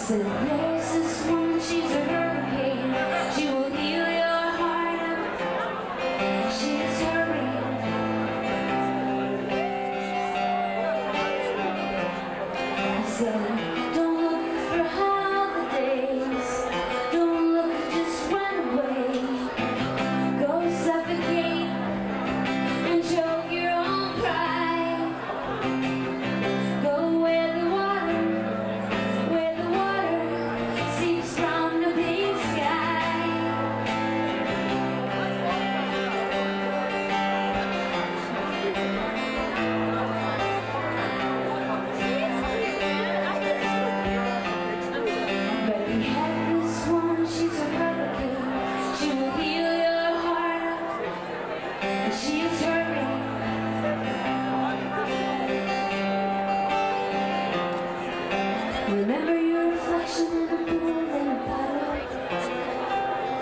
said there's this woman, she's a hurricane. She will heal your heart up, and she's hurricane. I said don't look for holidays, don't look, just run away. Go suffocate and choke your own pride. Go away. Remember your reflection in a pool and a bottle,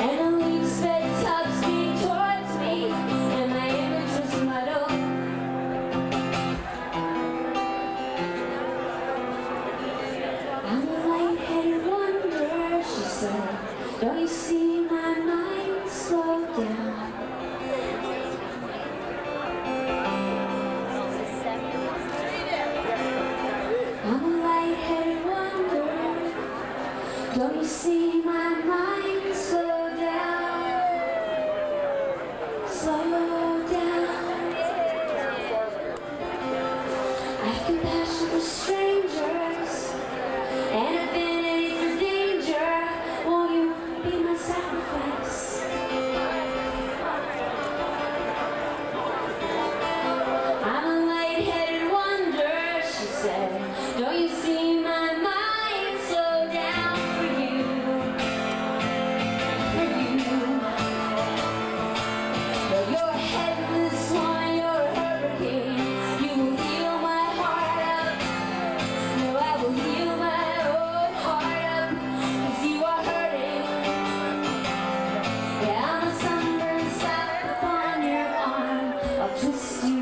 and a leaf sped top speed towards me, and my image was muddled. I'm a light-headed wonder, she said. Don't you see my mind slow down? Don't you see my mind slow down, slow down? I have compassion for strangers and affinity for danger. Won't you be my sacrifice? I'm a light-headed wonder, she said. Don't you see my mind slow down? Just